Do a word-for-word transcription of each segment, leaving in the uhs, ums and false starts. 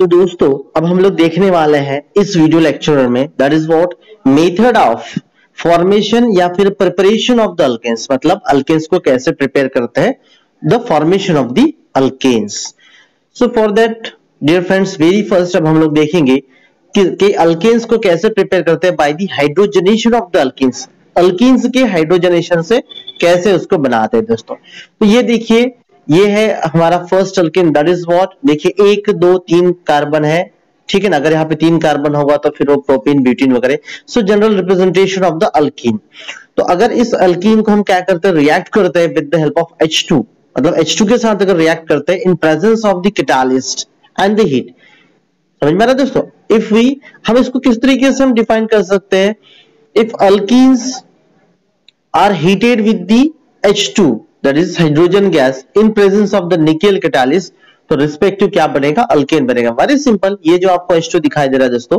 तो दोस्तों अब हम लोग देखने वाले हैं इस वीडियो लेक्चर में that is what method of formation या फिर प्रिपरेशन ऑफ द अल्केन्स, मतलब अल्केन्स को कैसे प्रिपेयर करते हैं, the formation of the alkanes. So for that dear friends very first अब हम लोग देखेंगे कि, कि अल्केन्स को कैसे प्रिपेयर करते हैं by the hydrogenation of the alkanes. Alkanes के हाइड्रोजनेशन से कैसे उसको बनाते हैं दोस्तों। तो ये देखिए ये है हमारा first alkane that is what. देखिए एक दो तीन कार्बन है, ठीक है ना। अगर यहाँ पे तीन कार्बन होगा तो फिर वो प्रोपीन ब्यूटीन वगैरह। So general representation of the alkene. तो अगर इस अल्कीन को हम क्या करते हैं, रिएक्ट करते हैं with the help of H two, मतलब एच टू के साथ अगर रिएक्ट करते हैं in presence of the catalyst and the heat. समझ में आ रहा है दोस्तों। इफ वी हम इसको किस तरीके से हम डिफाइन कर सकते हैं, if alkenes are heated with the H two that is hydrogen gas in presence of the nickel catalyst, तो रिस्पेक्टिव क्या बनेगा, अल्केन बनेगा। Very simple. ये जो आपको एच टू दिखाई दे रहा है दोस्तों,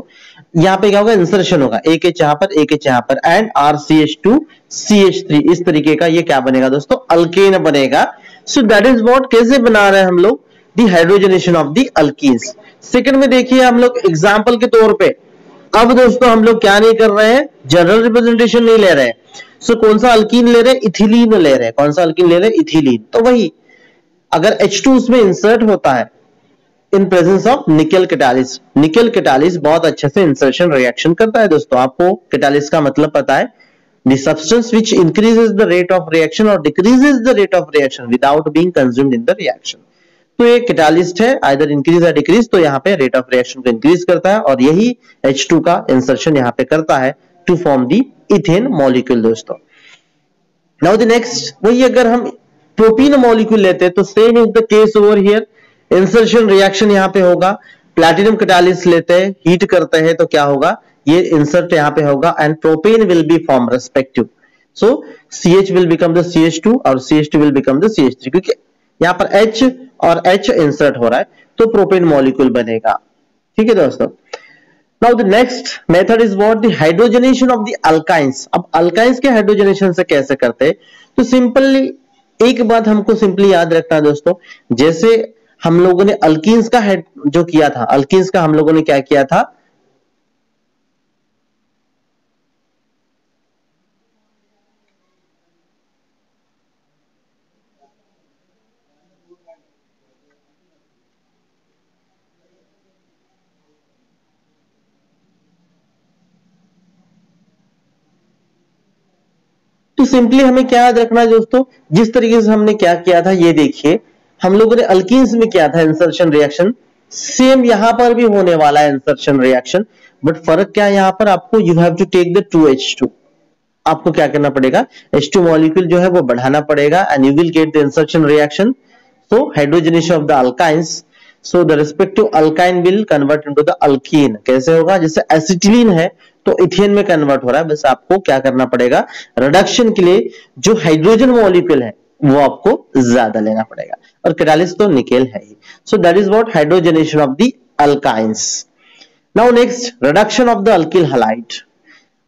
यहाँ पे क्या होगा, इंसर्शन होगा, एक एच यहाँ पर एक एच यहाँ पर and R C H two C H three, इस तरीके का ये क्या बनेगा दोस्तों, अल्केन बनेगा। सो दैट इज व्हाट कैसे बना रहे हैं हम लोग the hydrogenation of the alkenes. Second में देखिए हम लोग एग्जाम्पल के तौर पे अब दोस्तों हम लोग क्या नहीं कर रहे हैं, जनरल रिप्रेजेंटेशन नहीं ले रहे हैं। So, कौन सा अल्कीन ले रहे हैं, इथिलीन ले रहे हैं। कौन सा अल्कीन ले रहे हैं, इथिलीन। तो वही अगर एच टू उसमें इंसर्ट होता है in presence of nickel catalyst, nickel catalyst बहुत अच्छे से इंसर्शन रिएक्शन करता है दोस्तों। आपको कैटालिस्ट का मतलब पता है, the substance which increases the rate of reaction और decreases the rate of reaction without being consumed in the reaction. तो ये कैटालिस्ट है, आइदर इंक्रीज या डिक्रीज, तो यहाँ पे रेट ऑफ रिएक्शन को इंक्रीज करता है और यही एच टू का इंसर्शन यहाँ पे करता है to form the ethane molecule दोस्तों। नाउ द नेक्स्ट, वही अगर हम प्रोपीन मॉलिक्यूल लेते हैं तो same is the case over here, insertion reaction यहाँ पे होगा। प्लैटिनम कैटालिस्ट लेते हैं, हीट करते हैं तो क्या होगा, ये इंसर्ट यहाँ पे होगा and propane will be form respective. So C H will become the C H two और C H two will become the C H three, क्योंकि यहाँ पर H और H इंसर्ट हो रहा है तो प्रोपेन मॉलिक्यूल बनेगा। ठीक है दोस्तों। Now the next method is what the hydrogenation of the alkynes. अब alkynes के hydrogenation से कैसे करते हैं, तो सिंपली एक बात हमको सिंपली याद रखना है दोस्तों। जैसे हम लोगों ने alkenes का जो किया था, alkenes का हम लोगों ने क्या किया था, तो सिंपली हमें क्या याद रखना है दोस्तों, जिस तरीके से हमने क्या किया था, ये देखिए हम लोगों ने अल्कीन्स में किया था इंसर्शन रिएक्शन, सेम यहां पर भी होने वाला है इंसर्शन रिएक्शन। बट फर्क क्या है यहाँ पर, आपको you have to take the two H two, आपको क्या करना पड़ेगा, एच टू मॉलिक्यूल जो है वो बढ़ाना पड़ेगा and you will get the insertion reaction. So hydrogenation of the alkynes, so the respective alkyne will convert into the alkene. कैसे होगा, जैसे एसिटिलीन है तो इथेन में कन्वर्ट हो रहा है, बस आपको क्या करना पड़ेगा, रिडक्शन के लिए जो हाइड्रोजन मॉलिक्यूल है वो आपको ज्यादा लेना पड़ेगा और कैटालिस्ट तो निकेल है ही। So that is what hydrogenation of the alkynes. Now next, reduction of the alkyl halide.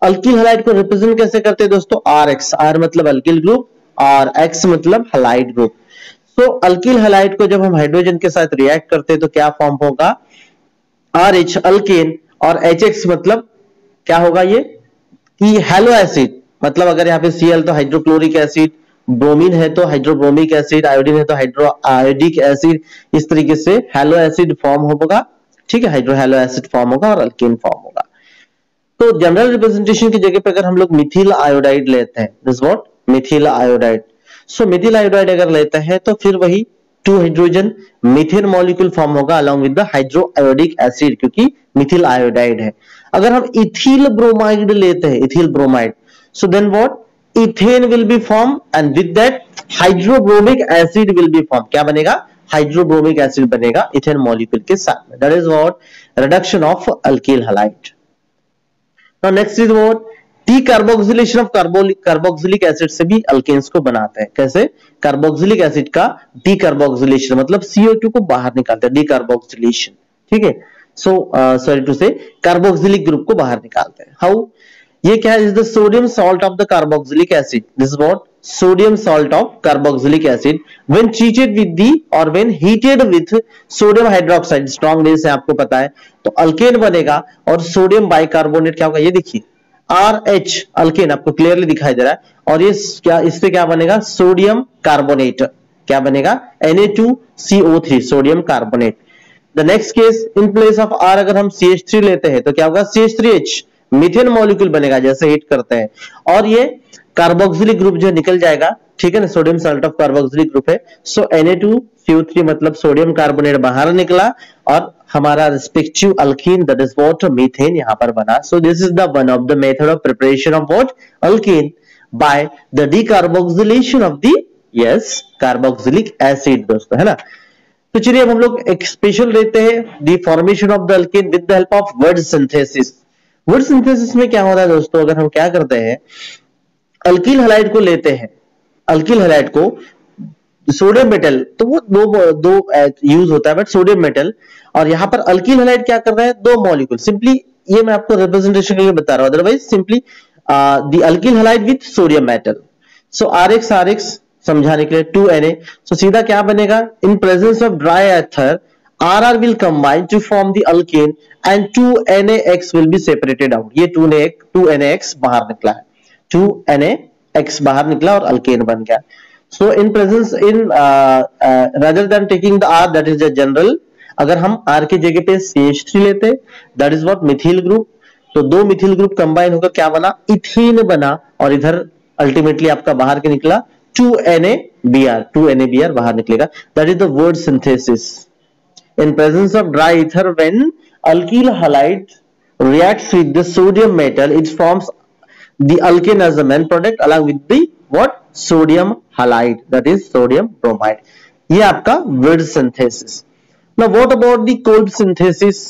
Alkyl halide को रिप्रेजेंट कैसे करते हैं दोस्तों, आर एक्स, आर मतलब अल्किल ग्रुप, आर एक्स मतलब हैलाइड ग्रुप। तो अल्किल हैलाइड को जब हम हाइड्रोजन के साथ रिएक्ट करते हैं तो क्या फॉर्म होगा, आर एच अल्केन और एच एक्स मतलब क्या होगा ये कि हेलो एसिड, मतलब अगर यहाँ पे सीएल तो हाइड्रोक्लोरिक एसिड, ब्रोमीन है तो हाइड्रोब्रोमिक एसिड, आयोडीन है तो हाइड्रो आयोडिक एसिड, इस तरीके से हेलो एसिड फॉर्म होगा। ठीक है, हाइड्रो हेलो एसिड फॉर्म होगा और अल्केन फॉर्म होगा। तो जनरल रिप्रेजेंटेशन की जगह पे अगर हम लोग मिथिल आयोडाइड लेते हैं, this what methyl iodide. So methyl iodide अगर लेते हैं तो फिर वही two hydrogen methane molecule form होगा along with the hydroiodic acid, क्योंकि मिथिल आयोडाइड है। अगर हम इथिल ब्रोमाइड लेते हैं, ethyl bromide, so then what, ethane will be form and with that hydrobromic acid will be form. क्या बनेगा, hydrobromic acid बनेगा इथेन मॉलिक्यूल के साथ में। That is what reduction of alkyl halide. Now next is what decarboxylation of carbolic carboxylic acid से भी alkanes को बनाते हैं। कैसे, कार्बोक्सिलिक एसिड का डी कार्बोक्सिलेशन मतलब सी ओ टू को बाहर निकालते हैं, डी कार्बोक्सिलेशन। ठीक है, सो सॉरी टू से कार्बोक्सिलिक ग्रुप को बाहर निकालते हैं। हाउ, ये क्या है, is the sodium salt of the carboxylic acid, this what sodium salt of carboxylic acid when treated with the or when heated with sodium hydroxide, strong race है आपको पता है, तो अल्केन बनेगा और सोडियम बाइकार्बोनेट क्या होगा ये देखिए R H अल्केन आपको क्लियरली दिखाई दे रहा है, और ये क्या इससे क्या बनेगा सोडियम कार्बोनेट, क्या बनेगा N A two C O three sodium carbonate. The next case in place of R अगर हम C H थ्री लेते हैं तो क्या होगा C H three H methane molecule बनेगा जैसे हीट करते हैं, और ये कार्बोक्सिलिक ग्रुप जो निकल जाएगा, ठीक है ना, sodium salt of carboxylic group है, so N A two C O three मतलब सोडियम कार्बोनेट बाहर निकला और हमारा respective alkene that is what methane यहाँ पर बना। So this is the one of the method of preparation of what alkene by the decarboxylation of the yes carboxylic acid दोस्तों, है ना। तो चलिए अब हम लोग एक स्पेशल लेते हैं the formation of the alkene with the help of Wurtz synthesis. Wurtz synthesis में क्या हो रहा है दोस्तों, अगर हम क्या करते हैं अल्किल हैलाइड को लेते हैं, अल्किल हैलाइड को सोडियम मेटल, तो वो दो दो यूज होता है बट सोडियम मेटल, और यहाँ पर अल्किल हैलाइड क्या कर रहा है दो मॉलिक्यूल, सिंपली ये मैं आपको रिप्रेजेंटेशन के लिए बता रहा हूँ, otherwise simply the alkyl halide with sodium metal. So R X R X समझाने के लिए टू N A, सो सीधा क्या बनेगा in presence of dry ether R R will combine to form the alkane and two N A X will be separated out, ये two N A X बाहर निकला है, two N A X बाहर निकला और alkane बन गया। so in presence in uh, uh, rather than taking the R that is the general, अगर हम R के जगह पे C H थ्री लेते that is what methyl group, तो दो मिथिल ग्रुप कंबाइन होकर क्या बना इथीन बना, और इधर अल्टीमेटली आपका बाहर के निकला two N A B R, two N A B R बाहर निकलेगा, that is the Wurtz synthesis in presence of dry ether when alkyl halide reacts with the sodium metal it forms the alkane as the main product along with the what sodium halide that is sodium bromide, ये आपका Wurtz synthesis। now what about the Kolbe synthesis,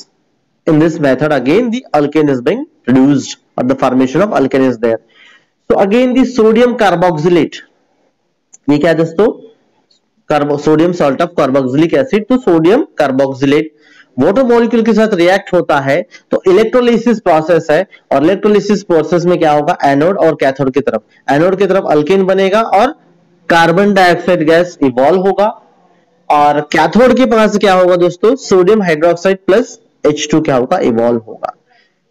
in this method again the alkane is being produced or the formation of alkane is there, so again the sodium carboxylate, ये क्या है दोस्तों carbo sodium salt of carboxylic acid, तो sodium carboxylate water molecule के साथ react होता है, तो इलेक्ट्रोलाइसिस प्रोसेस है, और इलेक्ट्रोलाइसिस प्रोसेस में क्या होगा एनोड और कैथोड की तरफ, एनोड की तरफ अल्केन बनेगा और कार्बन डाइऑक्साइड गैस इवॉल्व होगा, और कैथोड के पास क्या होगा दोस्तों sodium hydroxide plus H two क्या होगा इवॉल्व होगा।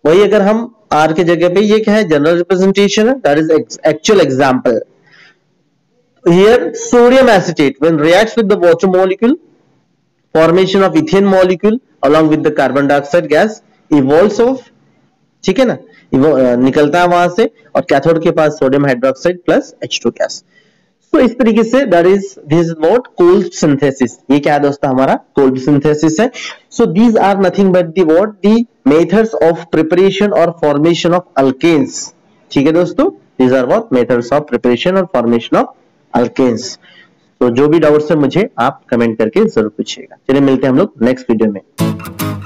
वही अगर हम आर के जगह पे ये क्या है जनरल रिप्रेजेंटेशन है that is actual example. Here sodium acetate when reacts with the water molecule formation of ethane molecule along with the carbon dioxide gas evolves off, ठीक है ना, निकलता है वहां से, और कैथोड के पास sodium hydroxide plus H two gas. तो इस तरीके से that is this is what Kolbe synthesis, ये क्या है दोस्तों हमारा Kolbe synthesis है। so these are nothing but the what the methods of preparation or formation of alkanes, ठीक है दोस्तों these are what methods of preparation or formation of alkanes. तो जो भी डाउट्स है मुझे आप कमेंट करके जरूर पूछिएगा। चलिए मिलते हैं हम लोग नेक्स्ट वीडियो में।